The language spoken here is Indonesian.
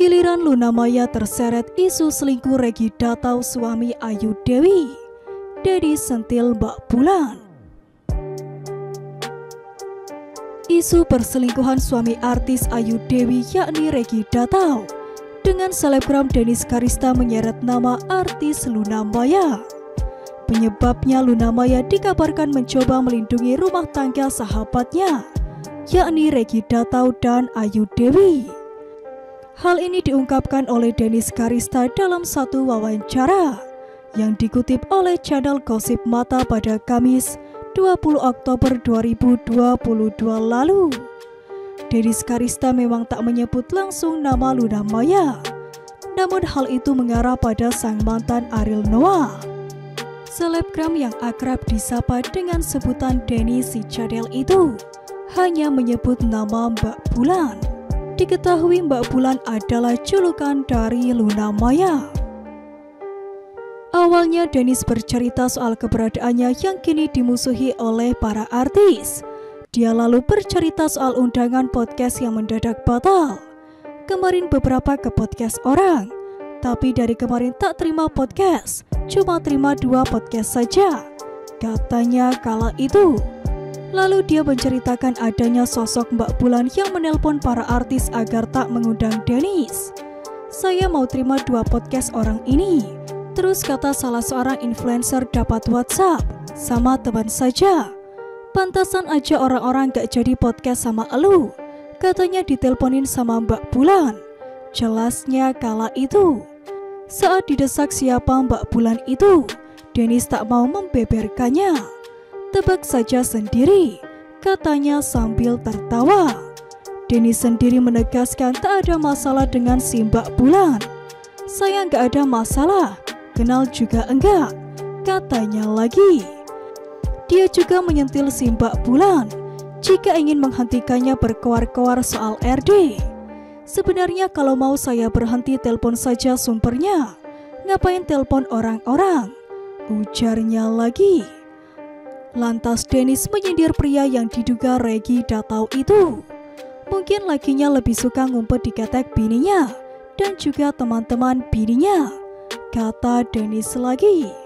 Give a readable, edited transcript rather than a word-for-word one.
Giliran Luna Maya terseret isu selingkuh Regi Datau suami Ayu Dewi. Dedi sentil Mbak Bulan. Isu perselingkuhan suami artis Ayu Dewi yakni Regi Datau dengan selebgram Denise Chariesta menyeret nama artis Luna Maya. Penyebabnya, Luna Maya dikabarkan mencoba melindungi rumah tangga sahabatnya yakni Regi Datau dan Ayu Dewi. Hal ini diungkapkan oleh Denise Chariesta dalam satu wawancara yang dikutip oleh channel Gosip Mata pada Kamis 20 Oktober 2022 lalu. Denise Chariesta memang tak menyebut langsung nama Luna Maya, namun hal itu mengarah pada sang mantan Ariel Noah, selebgram yang akrab disapa dengan sebutan Denise. Si channel itu hanya menyebut nama Mbak Bulan. Diketahui Mbak Bulan adalah julukan dari Luna Maya. Awalnya Denise bercerita soal keberadaannya yang kini dimusuhi oleh para artis. Dia lalu bercerita soal undangan podcast yang mendadak batal. Kemarin beberapa ke podcast orang, tapi dari kemarin tak terima podcast, cuma terima 2 podcast saja, katanya kala itu. Lalu dia menceritakan adanya sosok Mbak Bulan yang menelpon para artis agar tak mengundang Denise. "Saya mau terima 2 podcast orang ini. Terus kata salah seorang influencer dapat WhatsApp, sama teman saja. Pantasan aja orang-orang gak jadi podcast sama elu," katanya diteleponin sama Mbak Bulan. Jelasnya kala itu. Saat didesak siapa Mbak Bulan itu, Denise tak mau membeberkannya. "Tebak saja sendiri," katanya sambil tertawa. Denise sendiri menegaskan tak ada masalah dengan si Mbak Bulan. "Saya nggak ada masalah, kenal juga enggak," katanya lagi. Dia juga menyentil si Mbak Bulan jika ingin menghentikannya berkoar-koar soal RD. "Sebenarnya kalau mau saya berhenti telepon saja sumbernya, ngapain telepon orang-orang," ujarnya lagi. Lantas Denise menyindir pria yang diduga Regi Datau itu. Mungkin lakinya lebih suka ngumpet di ketek bininya dan juga teman-teman bininya, kata Denise lagi.